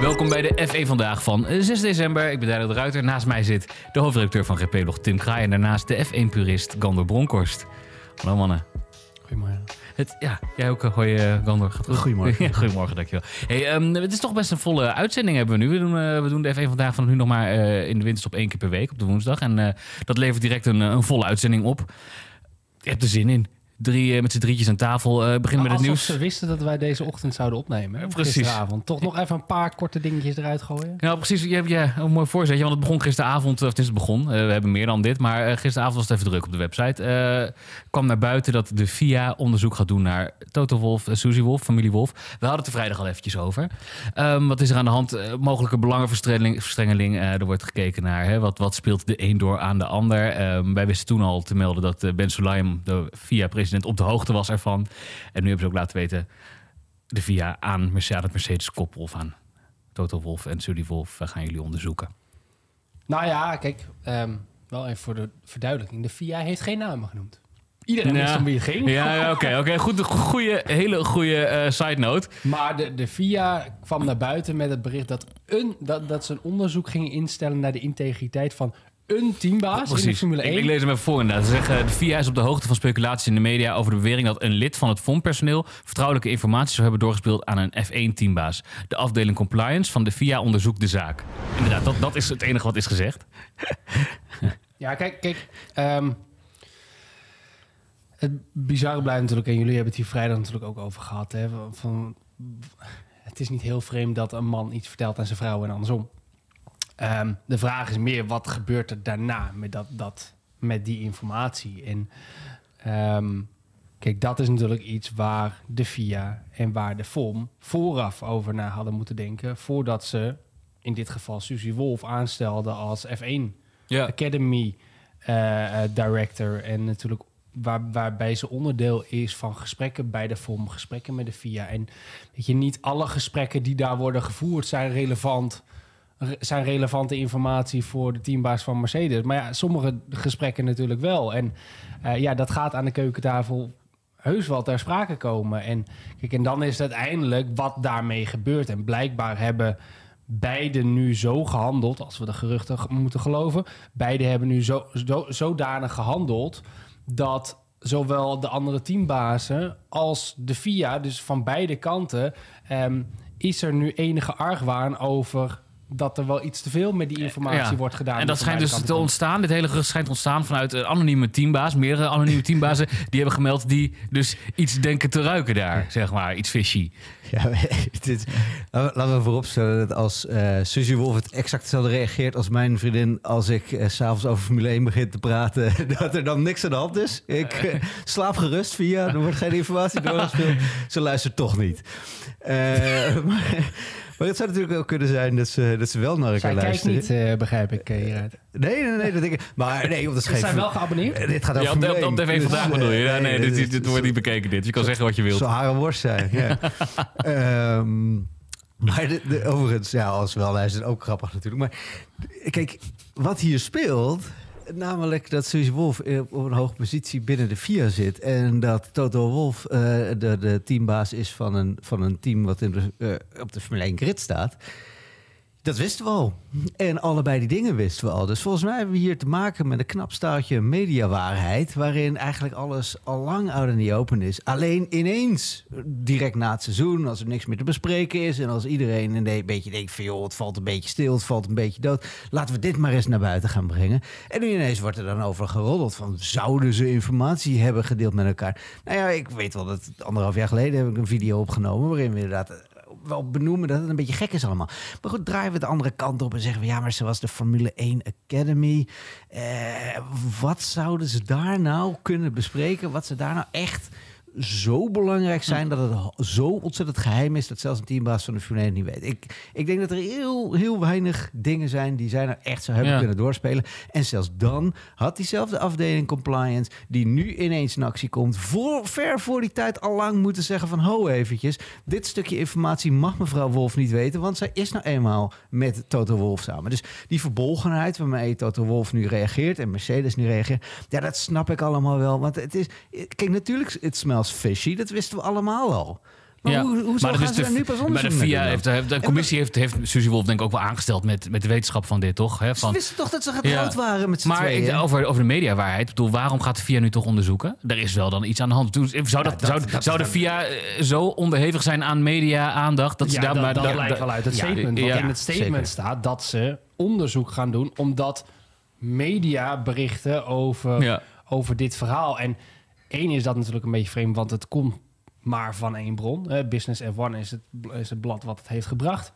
Welkom bij de F1 Vandaag van 6 december. Ik ben Daniël de Ruiter. Naast mij zit de hoofdredacteur van GPblog, Tim Kraaij. En daarnaast de F1-purist Gandor Bronkhorst. Hallo mannen. Goedemorgen. Ja, jij ook. Hoi Gandor. Goedemorgen. Ja, goedemorgen, dankjewel. Hey, het is toch best een volle uitzending hebben we nu. We doen de F1 Vandaag van nu nog maar in de winterstop 1 keer per week op de woensdag. En dat levert direct een volle uitzending op. Je hebt er zin in. Met z'n drietjes aan tafel. Beginnen met het nieuws. Alsof ze wisten dat wij deze ochtend zouden opnemen. Precies. Gisteravond. Toch nog even een paar korte dingetjes eruit gooien. Nou, precies. Je hebt een mooi voorzetje. Want het begon gisteravond. Of het is het begon. We hebben meer dan dit. Maar gisteravond was het even druk op de website. Kwam naar buiten dat de FIA onderzoek gaat doen naar Toto Wolff, Susie Wolff, familie Wolff. We hadden het er vrijdag al eventjes over. Wat is er aan de hand? Mogelijke belangenverstrengeling. Er wordt gekeken naar wat speelt de een door aan de ander. Wij wisten toen al te melden dat Ben Solheim, de FIA-president, op de hoogte was ervan. En nu hebben ze ook laten weten de FIA aan het Mercedes-koppel of aan Toto Wolff en Susie Wolff gaan jullie onderzoeken. Nou ja, kijk, wel even voor de verduidelijking. De FIA heeft geen namen genoemd. Iedereen wist om wie het ging. Ja, oké. Hele goede side note. Maar de FIA kwam naar buiten met het bericht dat ze een onderzoek gingen instellen naar de integriteit van een teambaas in de Formule 1. Ik lees hem even voor inderdaad. Ze zeggen, de FIA is op de hoogte van speculaties in de media over de bewering dat een lid van het FOM-personeel vertrouwelijke informatie zou hebben doorgespeeld aan een F1-teambaas. De afdeling compliance van de FIA onderzoekt de zaak. Inderdaad, dat is het enige wat is gezegd. Ja, kijk. Het bizarre blijft natuurlijk, en jullie hebben het hier vrijdag natuurlijk ook over gehad, hè, het is niet heel vreemd dat een man iets vertelt aan zijn vrouw en andersom. De vraag is meer, wat gebeurt er daarna met die informatie? En kijk, dat is natuurlijk iets waar de FIA en waar de FOM vooraf over na hadden moeten denken, voordat ze in dit geval Susie Wolff aanstelden als F1 Academy Director. En natuurlijk waarbij ze onderdeel is van gesprekken bij de FOM, gesprekken met de FIA. En weet je, niet alle gesprekken die daar worden gevoerd zijn relevant. Zijn relevante informatie voor de teambaas van Mercedes. Maar ja, sommige gesprekken natuurlijk wel. En ja, dat gaat aan de keukentafel heus wel ter sprake komen. En kijk, en dan is het uiteindelijk wat daarmee gebeurt. En blijkbaar hebben beiden nu zo gehandeld, als we de geruchten moeten geloven. Beiden hebben nu zodanig gehandeld dat zowel de andere teambazen als de FIA, dus van beide kanten, is er nu enige argwaan over dat er wel iets te veel met die informatie wordt gedaan. En dat schijnt dus te ontstaan. Dit hele gerucht schijnt te ontstaan vanuit een anonieme teambaas. Meerdere anonieme teambazen die hebben gemeld, die dus iets denken te ruiken daar, zeg maar. Iets fishy. Ja, laten we vooropstellen dat als Susie Wolff het exact hetzelfde reageert als mijn vriendin als ik 's avonds over Formule 1 begin te praten, dat er dan niks aan de hand is. Ik slaap gerust via, er wordt geen informatie doorgespeeld. Ze luistert toch niet. Maar het zou natuurlijk ook kunnen zijn dat ze wel naar elkaar luisteren. Zij kijkt niet, begrijp ik hieruit. Nee, dat denk ik. Maar nee, want ze zijn wel geabonneerd. Dit gaat over Formule 1. Op TV Vandaag bedoel je? Ja, nee, dit wordt niet bekeken dit. Je kan zeggen wat je wilt. Zo haar en worst zijn, ja. Maar overigens, ja, als wel luisteren, ook grappig natuurlijk. Maar kijk, wat hier speelt, namelijk dat Susie Wolff op een hoge positie binnen de FIA zit en dat Toto Wolff de teambaas is van een team wat op de Formule 1 grid staat. Dat wisten we al. En allebei die dingen wisten we al. Dus volgens mij hebben we hier te maken met een knap staaltje mediawaarheid, waarin eigenlijk alles al lang out in the open is. Alleen ineens, direct na het seizoen, als er niks meer te bespreken is en als iedereen een beetje denkt van joh, het valt een beetje stil, het valt een beetje dood, laten we dit maar eens naar buiten gaan brengen. En ineens wordt er dan over geroddeld van, zouden ze informatie hebben gedeeld met elkaar? Nou ja, ik weet wel dat 1,5 jaar geleden heb ik een video opgenomen waarin we inderdaad wel benoemen dat het een beetje gek is allemaal. Maar goed, draaien we de andere kant op en zeggen we, ja, maar ze was de Formule 1 Academy. Wat zouden ze daar nou kunnen bespreken? Wat ze daar nou echt zo belangrijk zijn dat het zo ontzettend geheim is dat zelfs een teambaas van de Formule 1 niet weet. Ik denk dat er heel weinig dingen zijn die zij nou echt zo hebben kunnen doorspelen. En zelfs dan had diezelfde afdeling compliance, die nu ineens in actie komt, ver voor die tijd al lang moeten zeggen van ho eventjes, dit stukje informatie mag mevrouw Wolff niet weten, want zij is nou eenmaal met Toto Wolff samen. Dus die verbolgenheid waarmee Toto Wolff nu reageert en Mercedes nu reageert, ja, dat snap ik allemaal wel. Want het is, kijk, natuurlijk, het smells fishy, dat wisten we allemaal al. Maar ja, hoezo gaan ze daar nu pas onderzoek naar? Maar de FIA heeft, de commissie heeft Susie Wolff denk ik ook wel aangesteld met de wetenschap van dit, toch? Hè? Van, ze wisten toch dat ze getrouwd waren met z'n tweeën? Maar over de mediawaarheid, bedoel, waarom gaat de FIA nu toch onderzoeken? Er is wel dan iets aan de hand. Zou de FIA zo onderhevig zijn aan media-aandacht dat ze daar... Dat blijkt wel uit het statement. Want in het statement staat dat ze onderzoek gaan doen omdat media berichten over dit verhaal. En één is dat natuurlijk een beetje vreemd, want het komt maar van één bron. Business F1 is het blad wat het heeft gebracht.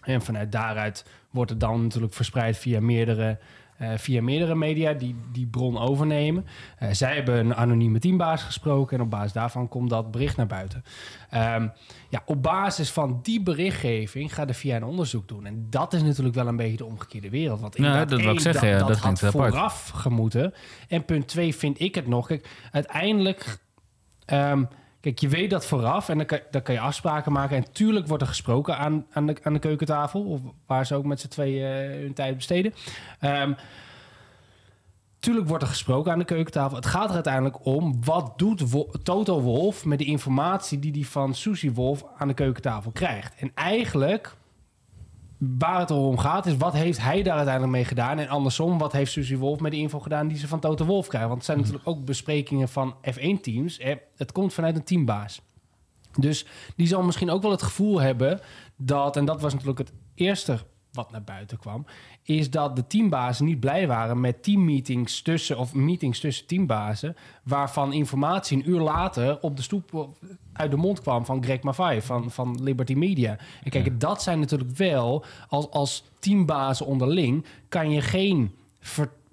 En vanuit daaruit wordt het dan natuurlijk verspreid via meerdere media die bron overnemen. Zij hebben een anonieme teambaas gesproken en op basis daarvan komt dat bericht naar buiten. Op basis van die berichtgeving gaat de FIA een onderzoek doen. En dat is natuurlijk wel een beetje de omgekeerde wereld. Want dat had vooraf gemoeten. En punt 2 vind ik het nog. Kijk, uiteindelijk... je weet dat vooraf en dan kan je afspraken maken. En tuurlijk wordt er gesproken aan de keukentafel. Of waar ze ook met z'n tweeën hun tijd besteden. Tuurlijk wordt er gesproken aan de keukentafel. Het gaat er uiteindelijk om, wat doet Toto Wolff met de informatie die hij van Susie Wolff aan de keukentafel krijgt? En eigenlijk, waar het om gaat, is wat heeft hij daar uiteindelijk mee gedaan? En andersom, wat heeft Susie Wolff met de info gedaan die ze van Toto Wolff krijgt? Want het zijn natuurlijk ook besprekingen van F1-teams. Het komt vanuit een teambaas. Dus die zal misschien ook wel het gevoel hebben dat... En dat was natuurlijk het eerste wat naar buiten kwam, is dat de teambazen niet blij waren met teammeetings tussen teambazen, waarvan informatie een uur later op de stoep uit de mond kwam van Greg Maffei van Liberty Media. En kijk, dat zijn natuurlijk wel, als teambazen onderling kan je geen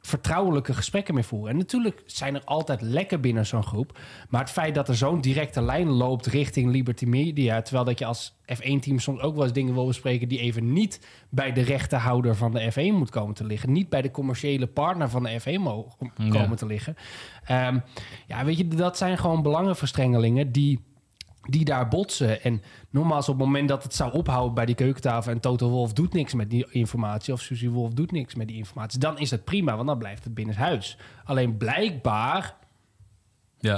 vertrouwelijke gesprekken meer voeren. En natuurlijk zijn er altijd lekken binnen zo'n groep, maar het feit dat er zo'n directe lijn loopt richting Liberty Media, terwijl dat je als F1-team soms ook wel eens dingen wil bespreken die even niet bij de rechterhouder van de F1 moet komen te liggen, niet bij de commerciële partner van de F1 komen te liggen. Weet je, dat zijn gewoon belangenverstrengelingen die daar botsen. En nogmaals, op het moment dat het zou ophouden bij die keukentafel en Toto Wolff doet niks met die informatie, of Susie Wolff doet niks met die informatie, dan is het prima, want dan blijft het binnen huis. Alleen blijkbaar,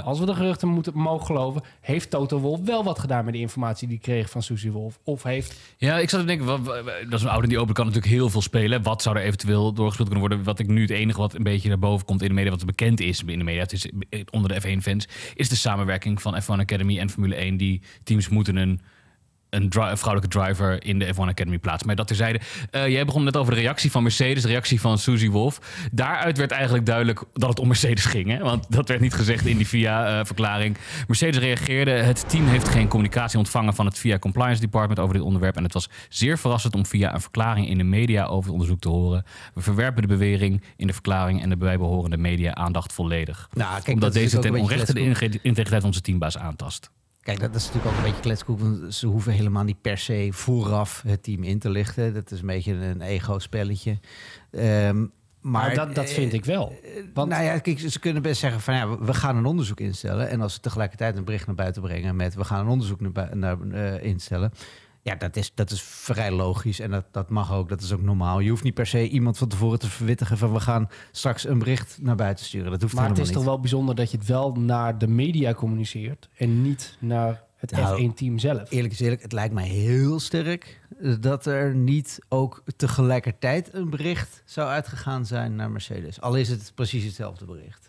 als we de geruchten mogen geloven, heeft Toto Wolff wel wat gedaan met de informatie die hij kreeg van Susie Wolff. Of heeft... Ja, ik zat te denken, dat is een oude die open, kan natuurlijk heel veel spelen. Wat zou er eventueel doorgespeeld kunnen worden? Wat ik nu, het enige wat een beetje naar boven komt in de media, wat bekend is in de media, het is onder de F1-fans, is de samenwerking van F1 Academy en Formule 1. Die teams moeten een vrouwelijke driver in de F1 Academy plaats. Maar dat terzijde, jij begon net over de reactie van Mercedes, de reactie van Susie Wolff. Daaruit werd eigenlijk duidelijk dat het om Mercedes ging. Hè? Want dat werd niet gezegd in die FIA-verklaring. Mercedes reageerde, het team heeft geen communicatie ontvangen van het FIA Compliance Department over dit onderwerp. En het was zeer verrassend om via een verklaring in de media over het onderzoek te horen. We verwerpen de bewering in de verklaring en de bijbehorende media-aandacht volledig. Nou, kijk, omdat deze ten onrechte de integriteit van onze teambaas aantast. Kijk, dat is natuurlijk ook een beetje kletskoek, want ze hoeven helemaal niet per se vooraf het team in te lichten. Dat is een beetje een ego-spelletje. Maar dat vind ik wel. Want... Nou ja, kijk, ze kunnen best zeggen van ja, we gaan een onderzoek instellen. En als ze tegelijkertijd een bericht naar buiten brengen met we gaan een onderzoek instellen... Ja, dat is vrij logisch en dat mag ook. Dat is ook normaal. Je hoeft niet per se iemand van tevoren te verwittigen van we gaan straks een bericht naar buiten sturen. Dat hoeft helemaal niet. Maar het is toch wel bijzonder dat je het wel naar de media communiceert en niet naar het F1-team zelf. Eerlijk is eerlijk, het lijkt mij heel sterk dat er niet ook tegelijkertijd een bericht zou uitgegaan zijn naar Mercedes. Al is het precies hetzelfde bericht.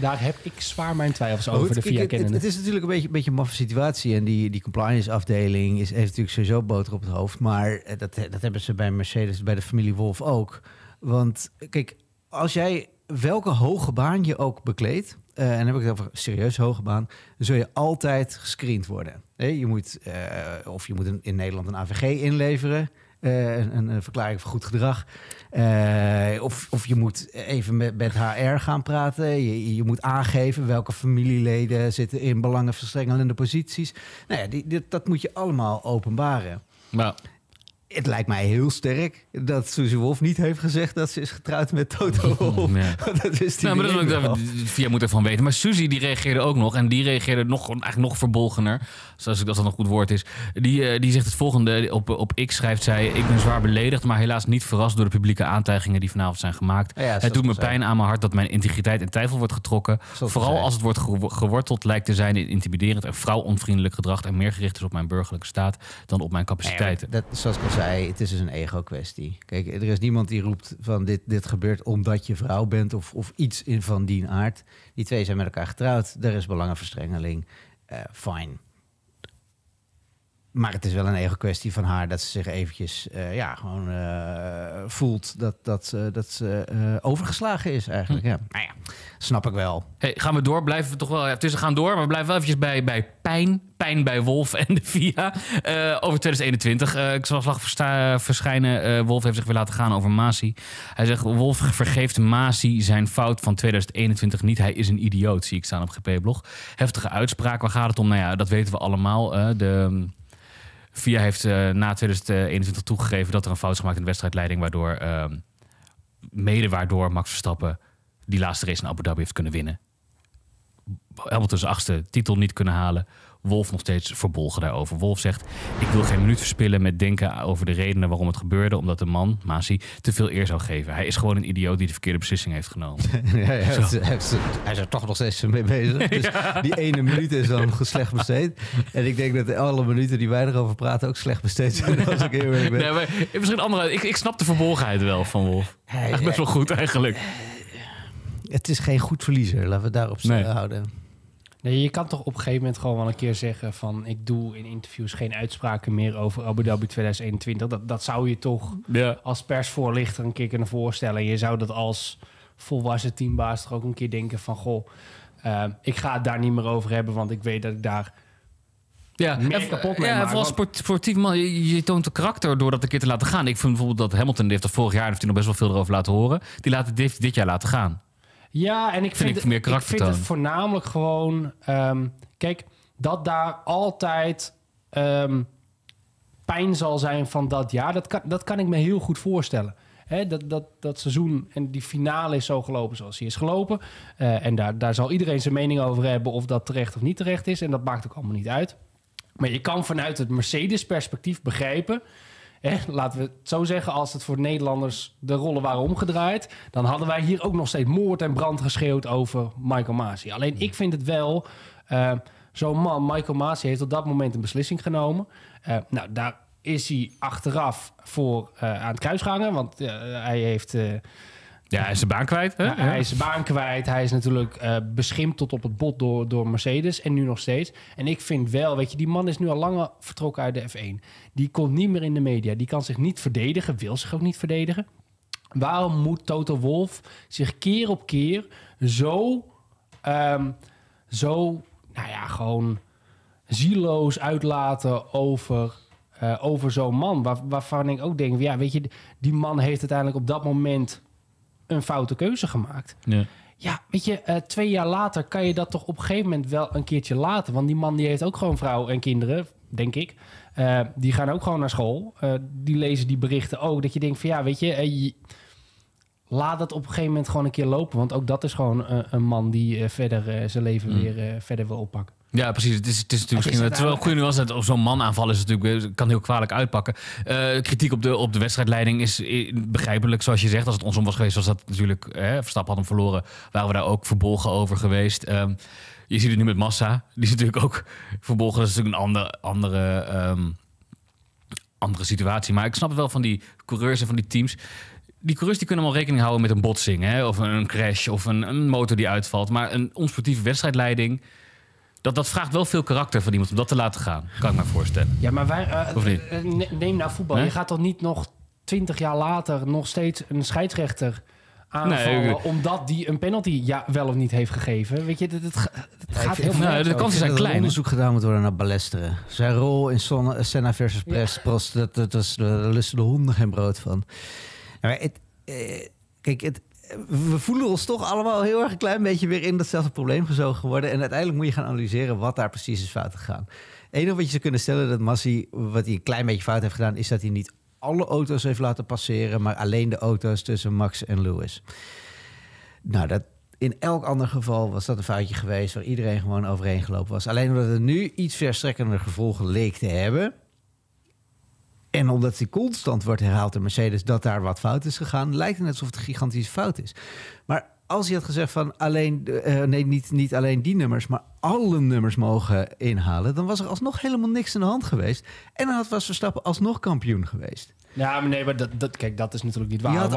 Daar heb ik zwaar mijn twijfels over, de FIA kennende. Het is natuurlijk een beetje een maffe situatie. En die compliance-afdeling heeft natuurlijk sowieso boter op het hoofd. Maar dat hebben ze bij Mercedes, bij de familie Wolff ook. Want kijk, als jij welke hoge baan je ook bekleedt, en dan heb ik het over serieus hoge baan, dan zul je altijd gescreend worden. Je moet in Nederland een AVG inleveren. Een verklaring van goed gedrag. Of je moet even met HR gaan praten. Je moet aangeven welke familieleden zitten in belangenverstrengelende posities. Nou ja, dat moet je allemaal openbaren. Nou. Het lijkt mij heel sterk dat Susie Wolff niet heeft gezegd dat ze is getrouwd met Toto Wolff. Ja. Dat is die Via moet ervan weten. Maar Susie die reageerde ook nog. En die reageerde nog, eigenlijk nog verbolgener. Zoals dat een goed woord is. Die zegt het volgende. Op X schrijft zij: ik ben zwaar beledigd, maar helaas niet verrast door de publieke aantijgingen die vanavond zijn gemaakt. Ja, het doet me pijn aan mijn hart dat mijn integriteit in twijfel wordt getrokken. Vooral als het wordt geworteld lijkt te zijn in intimiderend en vrouwonvriendelijk gedrag. En meer gericht is op mijn burgerlijke staat dan op mijn capaciteiten. Ja, zoals ik al zei, het is dus een ego-kwestie. Kijk, er is niemand die roept van dit gebeurt omdat je vrouw bent of iets van die aard. Die twee zijn met elkaar getrouwd. Er is belangenverstrengeling. Fine. Maar het is wel een ego-kwestie van haar dat ze zich eventjes voelt dat ze overgeslagen is eigenlijk. Ja. Nou ja, snap ik wel. Hey, gaan we door? Blijven we toch wel tussen gaan door, maar we blijven wel eventjes bij pijn. Pijn bij Wolff en de FIA over 2021. Ik zal slag verschijnen. Wolff heeft zich weer laten gaan over Masi. Hij zegt: Wolff vergeeft Masi zijn fout van 2021 niet. Hij is een idioot, zie ik staan op GPblog. Heftige uitspraak. Waar gaat het om? Nou ja, dat weten we allemaal. De FIA heeft na 2021 toegegeven dat er een fout is gemaakt in de wedstrijdleiding. Mede waardoor Max Verstappen die laatste race in Abu Dhabi heeft kunnen winnen. Hamilton zijn 8e titel niet kunnen halen. Wolff nog steeds verbolgen daarover. Wolff zegt: ik wil geen minuut verspillen met denken over de redenen waarom het gebeurde, omdat de man, Masi, te veel eer zou geven. Hij is gewoon een idioot die de verkeerde beslissing heeft genomen. Hij is er toch nog steeds mee bezig. Dus ja. Die ene minuut is dan slecht besteed. En ik denk dat alle minuten die wij erover praten ook slecht besteed zijn. Als ik heel eerlijk ben. Nee, maar misschien andere. Ik snap de verbolgenheid wel van Wolff. Echt best wel goed eigenlijk. Het is geen goed verliezer. Laten we daarop houden. Nee, je kan toch op een gegeven moment gewoon wel een keer zeggen van: ik doe in interviews geen uitspraken meer over Abu Dhabi 2021. Dat zou je toch als persvoorlichter een keer kunnen voorstellen. Je zou dat als volwassen teambaas toch ook een keer denken van: goh, ik ga het daar niet meer over hebben, want ik weet dat ik daar... Ja, vooral sportief man. Je toont de karakter door dat een keer te laten gaan. Ik vind bijvoorbeeld dat Hamilton, die heeft dat vorig jaar nog best wel veel erover laten horen. Die laat het dit jaar laten gaan. Ja, en ik vind het voornamelijk gewoon... kijk, dat daar altijd pijn zal zijn van dat jaar. Dat kan ik me heel goed voorstellen. Hè, dat seizoen en die finale is zo gelopen zoals die is gelopen. En daar zal iedereen zijn mening over hebben of dat terecht of niet terecht is. En dat maakt ook allemaal niet uit. Maar je kan vanuit het Mercedes-perspectief begrijpen... Laten we het zo zeggen, als het voor Nederlanders de rollen waren omgedraaid... dan hadden wij hier ook nog steeds moord en brand geschreeuwd over Michael Masi. Alleen ik vind het wel... zo'n man, Michael Masi, heeft op dat moment een beslissing genomen. Nou, daar is hij achteraf voor aan het kruis gehangen, want hij heeft... hij is zijn baan kwijt. Hè? Ja, hij is zijn baan kwijt. Hij is natuurlijk beschimpt tot op het bot door Mercedes. En nu nog steeds. En ik vind wel, weet je, die man is nu al lang vertrokken uit de F1. Die komt niet meer in de media. Die kan zich niet verdedigen. Wil zich ook niet verdedigen. Waarom moet Toto Wolff zich keer op keer gewoon zieloos uitlaten over zo'n man? Waarvan ik ook denk, ja, weet je, die man heeft uiteindelijk op dat moment... een foute keuze gemaakt. Ja, weet je, 2 jaar later kan je dat toch op een gegeven moment wel een keertje laten. Want die man die heeft ook gewoon vrouw en kinderen, denk ik. Die gaan ook gewoon naar school. Die lezen die berichten ook. Dat je denkt van ja, weet je, laat dat op een gegeven moment gewoon een keer lopen. Want ook dat is gewoon een man die verder zijn leven weer verder wil oppakken. Ja, precies. Het is natuurlijk misschien wel een goede nuance. Of zo'n manaanval is natuurlijk, kan heel kwalijk uitpakken. Kritiek op de wedstrijdleiding is begrijpelijk, zoals je zegt. Als het andersom was geweest, was dat natuurlijk... Verstappen had hem verloren, waren we daar ook verbolgen over geweest. Je ziet het nu met Massa. Die is natuurlijk ook verbolgen. Dat is natuurlijk een andere situatie. Maar ik snap het wel van die coureurs en van die teams... Die coureurs die kunnen wel rekening houden met een botsing. Hè? Of een crash, of een motor die uitvalt. Maar een onsportieve wedstrijdleiding... Dat vraagt wel veel karakter van iemand om dat te laten gaan. Kan ik me voorstellen. Ja, maar wij... neem nou voetbal. Nee? Je gaat toch niet nog 20 jaar later... nog steeds een scheidsrechter aanvallen... Nee, omdat die een penalty wel of niet heeft gegeven? Weet je, het gaat heel veel. De kansen zijn klein. Er onderzoek gedaan moet worden naar Balestre. Zijn rol in Senna versus Prost. Daar lusten de honden geen brood van. Maar we voelen ons toch allemaal heel erg een klein beetje weer in datzelfde probleem gezogen worden. En uiteindelijk moet je gaan analyseren wat daar precies is fout gegaan. Het enige wat je zou kunnen stellen dat Masi, wat hij een klein beetje fout heeft gedaan... is dat hij niet alle auto's heeft laten passeren, maar alleen de auto's tussen Max en Lewis. Nou, dat, in elk ander geval was dat een foutje geweest waar iedereen gewoon overheen gelopen was. Alleen omdat het nu iets verstrekkende gevolgen leek te hebben. En omdat die constant wordt herhaald in Mercedes dat daar wat fout is gegaan, lijkt het net alsof het een gigantische fout is. Maar als hij had gezegd van alleen, niet alleen die nummers, maar alle nummers mogen inhalen, dan was er alsnog helemaal niks aan de hand geweest. En dan had Max Verstappen alsnog kampioen geweest. Ja, maar nee, maar kijk, dat is natuurlijk niet waar.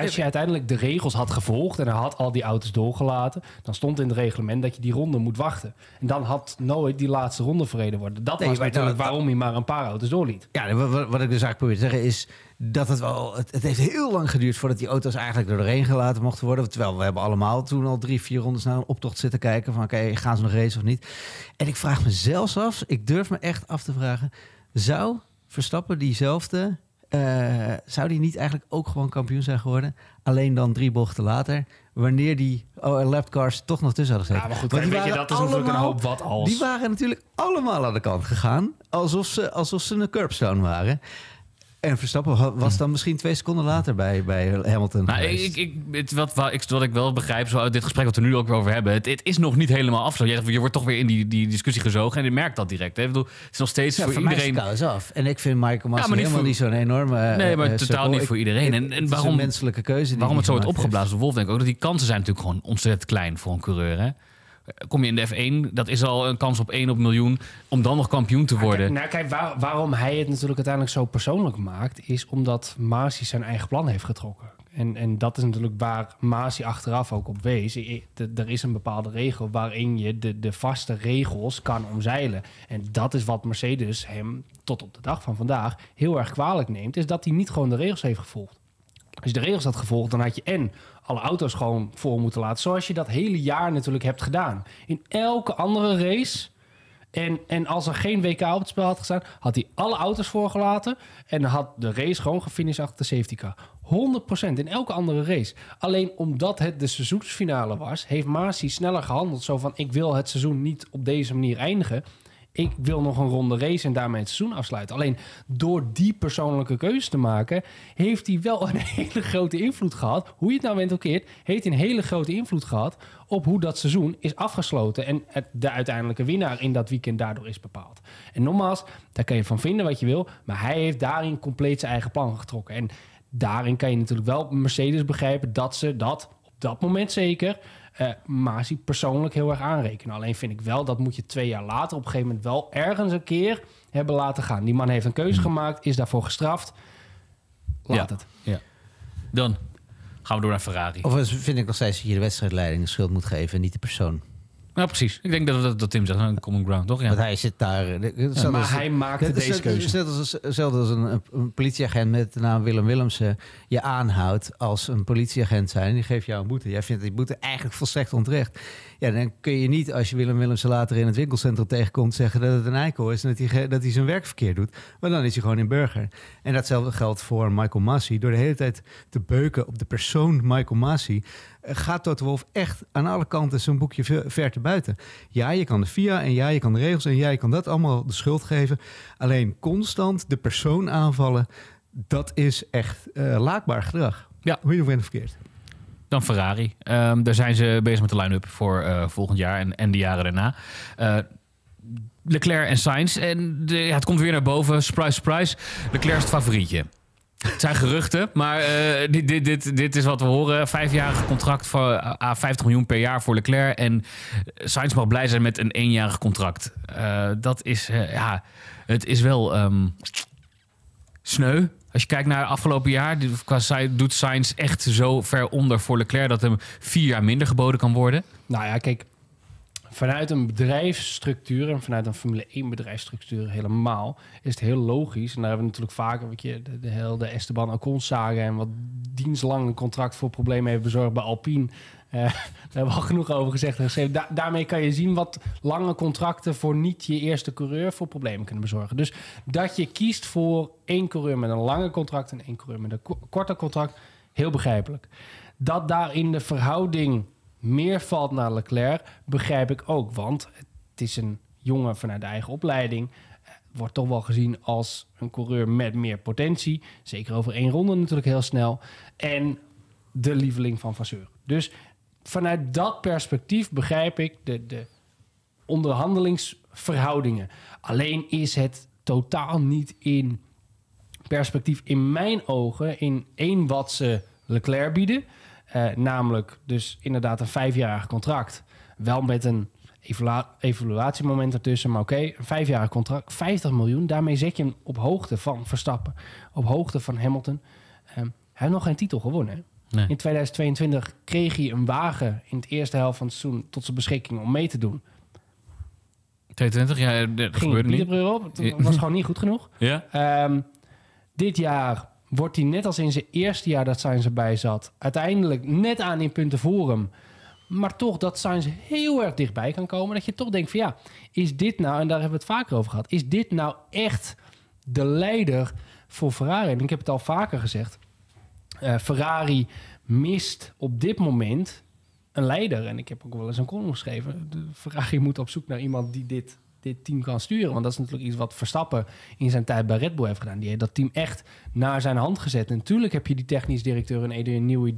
Als je uiteindelijk de regels had gevolgd en hij had al die auto's doorgelaten, dan stond in het reglement dat je die ronde moet wachten. En dan had nooit die laatste ronde verreden worden. Dat was natuurlijk waarom hij maar een paar auto's doorliet. Ja, wat ik dus eigenlijk probeer te zeggen is dat het heeft heel lang geduurd voordat die auto's eigenlijk er doorheen gelaten mochten worden. Terwijl we hebben allemaal toen al 3-4 rondes naar een optocht zitten kijken van oké, gaan ze nog racen of niet? En ik vraag me zelfs af, ik durf me echt af te vragen, zou Verstappen zou die niet eigenlijk ook gewoon kampioen zijn geworden? Alleen dan 3 bochten later, wanneer die lapcars toch nog tussen hadden gezeten. Ja, maar goed, dat is natuurlijk een hoop wat als. Die waren natuurlijk allemaal aan de kant gegaan, alsof ze een curbstone waren. En Verstappen was dan misschien 2 seconden later bij Hamilton. Nou, wat ik wel begrijp, zo uit dit gesprek wat we nu ook weer over hebben, het is nog niet helemaal af. Je wordt toch weer in die discussie gezogen en je merkt dat direct. Hè? Ik bedoel, het is nog steeds voor iedereen. Mij is af. En ik vind Michael Masi helemaal niet zo'n enorme. Nee, maar totaal niet voor iedereen. En waarom, een menselijke keuze. Waarom het zo wordt opgeblazen door Wolff, denk ik ook dat die kansen zijn natuurlijk gewoon ontzettend klein voor een coureur. Hè? Kom je in de F1, dat is al een kans op 1 op miljoen... om dan nog kampioen te worden. Waarom hij het natuurlijk uiteindelijk zo persoonlijk maakt, is omdat Masi zijn eigen plan heeft getrokken. En dat is natuurlijk waar Masi achteraf ook op wees. Er is een bepaalde regel waarin je de vaste regels kan omzeilen. En dat is wat Mercedes hem tot op de dag van vandaag heel erg kwalijk neemt, is dat hij niet gewoon de regels heeft gevolgd. Als je de regels had gevolgd, dan had je alle auto's gewoon voor moeten laten. Zoals je dat hele jaar natuurlijk hebt gedaan. In elke andere race. En als er geen WK op het spel had gestaan, had hij alle auto's voorgelaten. En had de race gewoon gefinished achter de safety car. 100% in elke andere race. Alleen omdat het de seizoensfinale was, heeft Masi sneller gehandeld. Zo van, ik wil het seizoen niet op deze manier eindigen. Ik wil nog een ronde race en daarmee het seizoen afsluiten. Alleen door die persoonlijke keuze te maken, heeft hij wel een hele grote invloed gehad. Hoe je het nou bent of keert, heeft hij een hele grote invloed gehad op hoe dat seizoen is afgesloten. En de uiteindelijke winnaar in dat weekend daardoor is bepaald. En nogmaals, daar kan je van vinden wat je wil, maar hij heeft daarin compleet zijn eigen plan getrokken. En daarin kan je natuurlijk wel Mercedes begrijpen dat ze dat op dat moment zeker Masi persoonlijk heel erg aanrekenen. Alleen vind ik wel, dat moet je 2 jaar later op een gegeven moment wel ergens een keer hebben laten gaan. Die man heeft een keuze gemaakt, is daarvoor gestraft. Laat het. Ja. Dan gaan we door naar Ferrari. Of vind ik nog steeds dat je de wedstrijdleiding de schuld moet geven en niet de persoon. Nou, precies. Ik denk dat Tim zegt, een common ground, toch? Ja. Want hij zit daar. Hij maakte deze keuze. Het is net hetzelfde als een politieagent met de naam Willem Willemsen je aanhoudt als een politieagent zijn. Die geeft jou een boete. Jij vindt die boete eigenlijk volstrekt onterecht. Ja, dan kun je niet, als je Willem Willemsen later in het winkelcentrum tegenkomt, zeggen dat het een eikel is en dat hij zijn werk verkeerd doet. Maar dan is hij gewoon een burger. En datzelfde geldt voor Michael Masi. Door de hele tijd te beuken op de persoon Michael Masi, gaat Toto Wolff echt aan alle kanten zijn boekje ver te buiten. Ja, je kan de FIA en ja, je kan de regels en ja, je kan dat allemaal de schuld geven. Alleen constant de persoon aanvallen, dat is echt laakbaar gedrag. Ja. Hoe je het bent verkeerd. Dan Ferrari. Daar zijn ze bezig met de line-up voor volgend jaar en de jaren daarna. Leclerc en Sainz. En het komt weer naar boven. Surprise, surprise. Leclerc is het favorietje. Het zijn geruchten, maar dit is wat we horen. 5-jarig contract voor $50 miljoen per jaar voor Leclerc. En Sainz mag blij zijn met een 1-jarig contract. Het is wel sneu. Als je kijkt naar het afgelopen jaar, doet Sainz echt zo ver onder voor Leclerc dat hem 4 jaar minder geboden kan worden? Nou ja, kijk, vanuit een bedrijfsstructuur en vanuit een Formule 1 bedrijfsstructuur helemaal is het heel logisch. En daar hebben we natuurlijk vaker de hele Esteban Ocon zagen en wat dienstlang een contract voor problemen heeft bezorgd bij Alpine. Daar hebben we al genoeg over gezegd. Daarmee kan je zien wat lange contracten voor niet je eerste coureur voor problemen kunnen bezorgen. Dus dat je kiest voor 1 coureur met een lange contract en 1 coureur met een korter contract, heel begrijpelijk. Dat daarin de verhouding meer valt naar Leclerc, begrijp ik ook. Want het is een jongen vanuit de eigen opleiding. wordt toch wel gezien als een coureur met meer potentie. Zeker over één ronde natuurlijk heel snel. En de lieveling van Vasseur. Dus vanuit dat perspectief begrijp ik de onderhandelingsverhoudingen. Alleen is het totaal niet in perspectief in mijn ogen in één wat ze Leclerc bieden. Namelijk dus inderdaad een 5-jarig contract. Wel met een evaluatiemoment ertussen, maar oké, een 5-jarig contract, 50 miljoen. Daarmee zet je hem op hoogte van Verstappen, op hoogte van Hamilton. Hij heeft nog geen titel gewonnen, hè? Nee. In 2022 kreeg hij een wagen in het eerste helft van het seizoen tot zijn beschikking om mee te doen. 22, ja, dat gebeurde niet. Het was gewoon niet goed genoeg. Ja. Dit jaar wordt hij net als in zijn eerste jaar dat Sainz erbij zat, uiteindelijk net aan in punten voor hem. Maar toch dat Sainz heel erg dichtbij kan komen. Dat je toch denkt van ja, is dit nou, en daar hebben we het vaker over gehad, is dit nou echt de leider voor Ferrari? En ik heb het al vaker gezegd. Ferrari mist op dit moment een leider. En ik heb ook wel eens een column geschreven. Ferrari moet op zoek naar iemand die dit team kan sturen. Want dat is natuurlijk iets wat Verstappen in zijn tijd bij Red Bull heeft gedaan. Die heeft dat team echt naar zijn hand gezet. En natuurlijk heb je die technisch directeur en Adrian Newey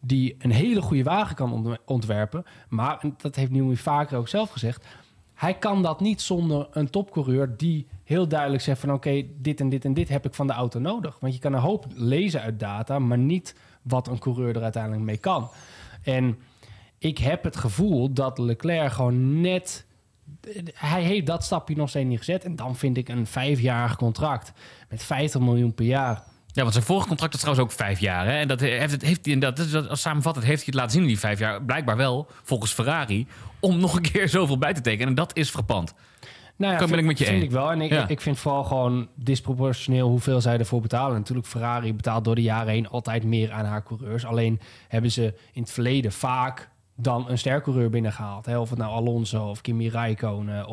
die een hele goede wagen kan ontwerpen. Maar, en dat heeft Newey vaker ook zelf gezegd, hij kan dat niet zonder een topcoureur die heel duidelijk zegt van oké, dit en dit en dit heb ik van de auto nodig. Want je kan een hoop lezen uit data, maar niet wat een coureur er uiteindelijk mee kan. En ik heb het gevoel dat Leclerc gewoon net, hij heeft dat stapje nog steeds niet gezet. En dan vind ik een 5-jarig contract met 50 miljoen per jaar. Ja, want zijn vorige contract was trouwens ook 5 jaar. Hè? En dat heeft hij, als samenvattend, heeft hij het laten zien in die 5 jaar. Blijkbaar wel, volgens Ferrari, om nog een keer zoveel bij te tekenen. En dat is frappant. Nou ja, ik vind wel. En ik vind vooral gewoon disproportioneel hoeveel zij ervoor betalen. Natuurlijk, Ferrari betaalt door de jaren heen altijd meer aan haar coureurs. Alleen hebben ze in het verleden vaak dan een stercoureur binnengehaald. Hè? Of het nou Alonso of Kimi Räikkönen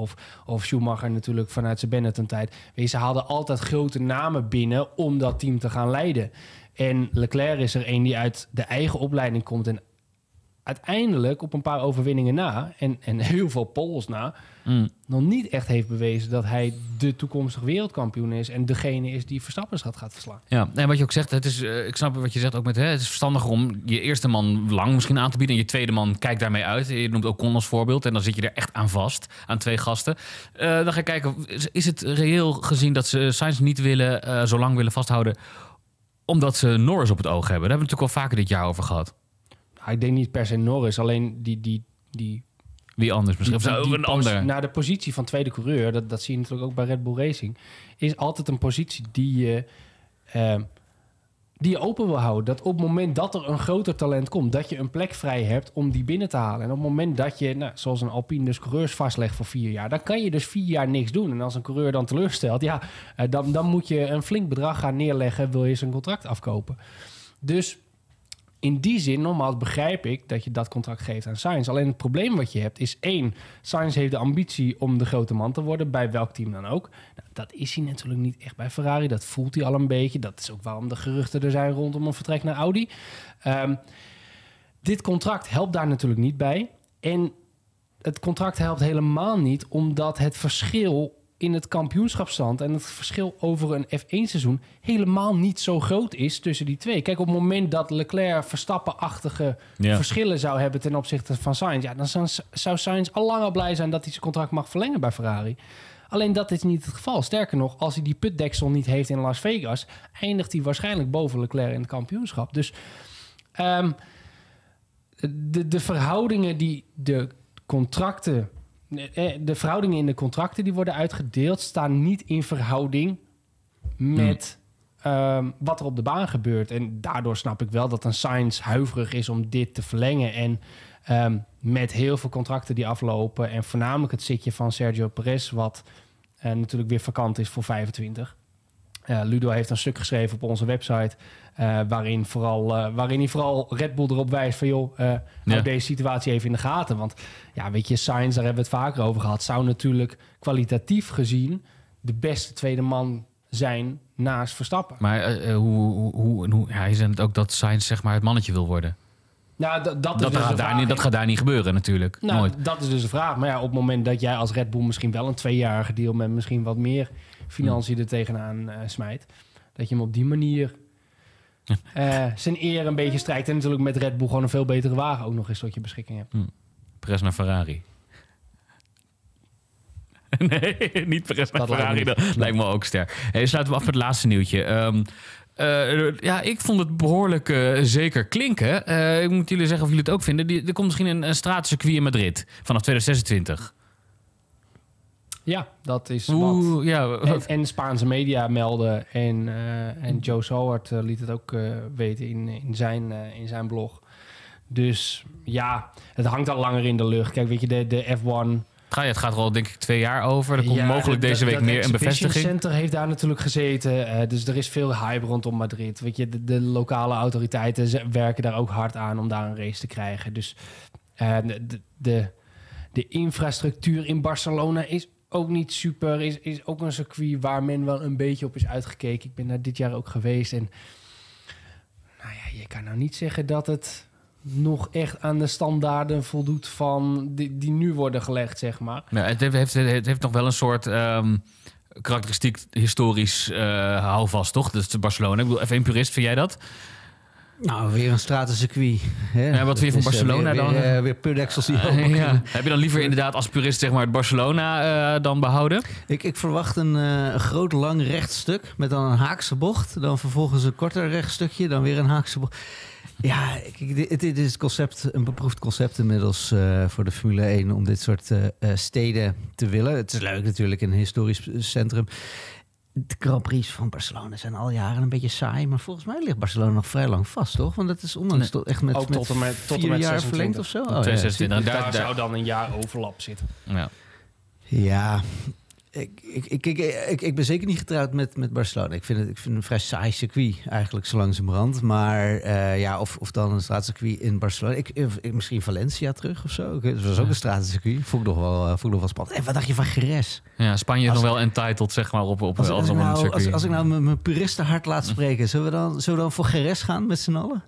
of Schumacher natuurlijk vanuit zijn Benetton-tijd. Ze haalden altijd grote namen binnen om dat team te gaan leiden. En Leclerc is er een die uit de eigen opleiding komt en uiteindelijk op een paar overwinningen na en heel veel poles na nog niet echt heeft bewezen dat hij de toekomstige wereldkampioen is en degene is die Verstappen gaat verslaan. Ja, en wat je ook zegt, het is, ik snap wat je zegt ook met, het is verstandiger om je eerste man lang misschien aan te bieden en je tweede man kijkt daarmee uit. Je noemt ook Con als voorbeeld en dan zit je er echt aan vast, aan 2 gasten. Dan ga je kijken, is het reëel gezien dat ze Sainz niet willen, zo lang willen vasthouden omdat ze Norris op het oog hebben? Daar hebben we natuurlijk al vaker dit jaar over gehad. Ik denk niet per se Norris, alleen wie anders misschien? De positie van tweede coureur, dat zie je natuurlijk ook bij Red Bull Racing, is altijd een positie die je open wil houden. Dat op het moment dat er een groter talent komt, dat je een plek vrij hebt om die binnen te halen. En op het moment dat je, zoals een Alpine, dus coureurs vastlegt voor 4 jaar, dan kan je dus 4 jaar niks doen. En als een coureur dan teleurstelt, dan moet je een flink bedrag gaan neerleggen, wil je zijn contract afkopen. Dus in die zin, normaal begrijp ik dat je dat contract geeft aan Sainz. Alleen het probleem wat je hebt is 1. Sainz heeft de ambitie om de grote man te worden, bij welk team dan ook. Nou, dat is hij natuurlijk niet echt bij Ferrari. Dat voelt hij al een beetje. Dat is ook waarom de geruchten er zijn rondom een vertrek naar Audi. Dit contract helpt daar natuurlijk niet bij. En het contract helpt helemaal niet, omdat het verschil in het kampioenschapsstand en het verschil over een F1-seizoen helemaal niet zo groot is tussen die twee. Kijk, op het moment dat Leclerc Verstappen-achtige verschillen zou hebben ten opzichte van Sainz, dan zou Sainz allang al blij zijn dat hij zijn contract mag verlengen bij Ferrari. Alleen dat is niet het geval. Sterker nog, als hij die putdeksel niet heeft in Las Vegas, eindigt hij waarschijnlijk boven Leclerc in het kampioenschap. Dus de verhoudingen die de verhoudingen in de contracten die worden uitgedeeld staan niet in verhouding met wat er op de baan gebeurt. En daardoor snap ik wel dat een Sainz huiverig is om dit te verlengen. En met heel veel contracten die aflopen en voornamelijk het zitje van Sergio Perez, wat natuurlijk weer vakant is voor 25. Ludo heeft een stuk geschreven op onze website waarin hij vooral Red Bull erop wijst van joh, hou deze situatie even in de gaten. Want ja, weet je, Sainz, daar hebben we het vaker over gehad, zou natuurlijk kwalitatief gezien de beste tweede man zijn naast Verstappen. Maar hij zegt ook dat Sainz zeg maar het mannetje wil worden. Nou, dat gaat daar niet gebeuren natuurlijk. Nou, nooit. Dat is dus de vraag. Maar ja, op het moment dat jij als Red Bull misschien wel een 2-jarige deal met misschien wat meer financiën er tegenaan smijt, dat je hem op die manier zijn eer een beetje strijkt. En natuurlijk met Red Bull gewoon een veel betere wagen ook nog eens tot je beschikking hebt. Perez naar Ferrari. Nee, niet Perez naar Ferrari. Dat lijkt me ook sterk. Hey, sluiten we af met het laatste nieuwtje. Ja, ik vond het behoorlijk zeker klinken. Ik moet jullie zeggen of jullie het ook vinden. Er komt misschien een straatcircuit in Madrid vanaf 2026. Ja, dat is wat. Ja, wat. En Spaanse media melden. En Joe Sauert liet het ook weten in zijn blog. Dus ja, het hangt al langer in de lucht. Kijk, weet je, de F1... Het gaat er al denk ik 2 jaar over. Er komt mogelijk deze week meer een bevestiging. Het Center heeft daar natuurlijk gezeten. Dus er is veel hype rondom Madrid. Weet je, de lokale autoriteiten werken daar ook hard aan om daar een race te krijgen. Dus de infrastructuur in Barcelona is ook niet super. Is ook een circuit waar men wel een beetje op is uitgekeken. Ik ben daar dit jaar ook geweest. En nou ja, je kan nou niet zeggen dat het nog echt aan de standaarden voldoet van die nu worden gelegd, zeg maar. Ja, het heeft nog wel een soort karakteristiek historisch houvast, toch? Dat is de Barcelona. Ik bedoel, F1-purist, vind jij dat? Nou, weer een stratencircuit. Ja, wat weer van Barcelona dan? Weer puddexels die ook. Ja. Heb je dan liever inderdaad als purist zeg maar het Barcelona dan behouden? Ik verwacht een groot lang rechtstuk met dan een haakse bocht. Dan vervolgens een korter rechtstukje, dan weer een haakse bocht. Ja, het is concept, een beproefd concept inmiddels voor de Formule 1 om dit soort steden te willen. Het is leuk natuurlijk, een historisch centrum. De Grand Prix van Barcelona zijn al jaren een beetje saai, maar volgens mij ligt Barcelona nog vrij lang vast, toch? Want dat is ondanks echt tot en met 4 jaar verlengd of zo. Oh, 2026. Ja. Daar zou dan een jaar overlap zitten. Ja. Ik ben zeker niet getrouwd met Barcelona. Ik vind het een vrij saai circuit eigenlijk, zo langzamerhand. Maar ja, of dan een straatcircuit in Barcelona. Misschien Valencia terug of zo. Dat was ook een straatcircuit. Voel ik nog wel spannend. En wat dacht je van Jerez? Ja, Spanje is nog wel entitled, zeg maar, als ik nou mijn puristen hard laat spreken, zullen we dan voor Jerez gaan met z'n allen?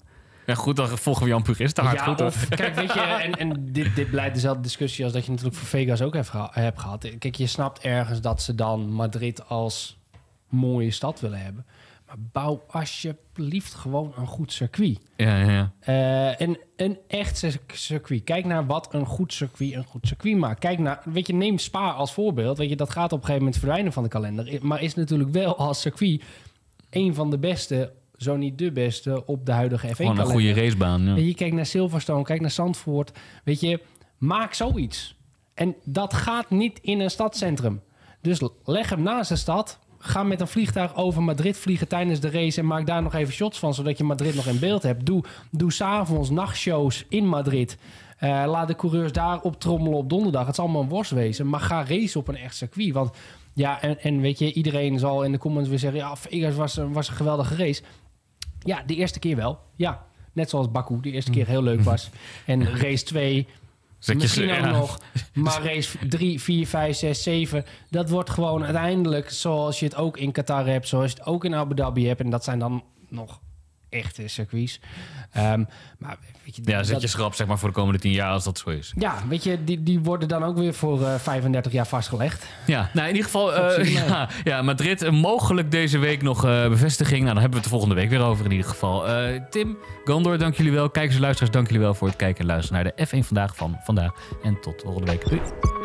Ja, goed, dan volgen we Jan Puristen hard. Ja, goed, of, kijk, weet je, en dit blijft dezelfde discussie als dat je natuurlijk voor Vegas ook hebt gehad. Kijk, je snapt ergens dat ze dan Madrid als mooie stad willen hebben. Maar bouw alsjeblieft gewoon een goed circuit. Ja. Een echt circuit. Kijk naar wat een goed circuit maakt. Kijk naar, weet je, neem Spa als voorbeeld. Weet je, dat gaat op een gegeven moment verdwijnen van de kalender. Maar is natuurlijk wel als circuit een van de beste, zo niet de beste, op de huidige F1 kalender. Gewoon een goede racebaan, ja. En je kijkt naar Silverstone, kijk naar Zandvoort. Weet je, maak zoiets. En dat gaat niet in een stadscentrum. Dus leg hem naast de stad. Ga met een vliegtuig over Madrid vliegen tijdens de race en maak daar nog even shots van, zodat je Madrid nog in beeld hebt. Doe 's avonds nachtshows in Madrid. Laat de coureurs daar optrommelen op donderdag. Het zal allemaal een worst wezen, maar ga racen op een echt circuit. Want ja, en weet je, iedereen zal in de comments weer zeggen, ja, Vegas was een geweldige race. Ja, de eerste keer wel. Ja, net zoals Baku, de eerste keer heel leuk was. En race 2, misschien ook nog. Maar race 3, 4, 5, 6, 7... dat wordt gewoon uiteindelijk zoals je het ook in Qatar hebt, zoals je het ook in Abu Dhabi hebt. En dat zijn dan nog echte circuits. Maar weet je, ja, zet je schrap zeg maar voor de komende 10 jaar als dat zo is. Ja, weet je, die worden dan ook weer voor 35 jaar vastgelegd. Ja, nou in ieder geval, Madrid, mogelijk deze week nog bevestiging. Nou, dan hebben we het de volgende week weer over in ieder geval. Tim, Gandor, dank jullie wel. Kijkers en luisteraars, dank jullie wel voor het kijken en luisteren naar de F1 Vandaag van vandaag. En tot de volgende week. Doei.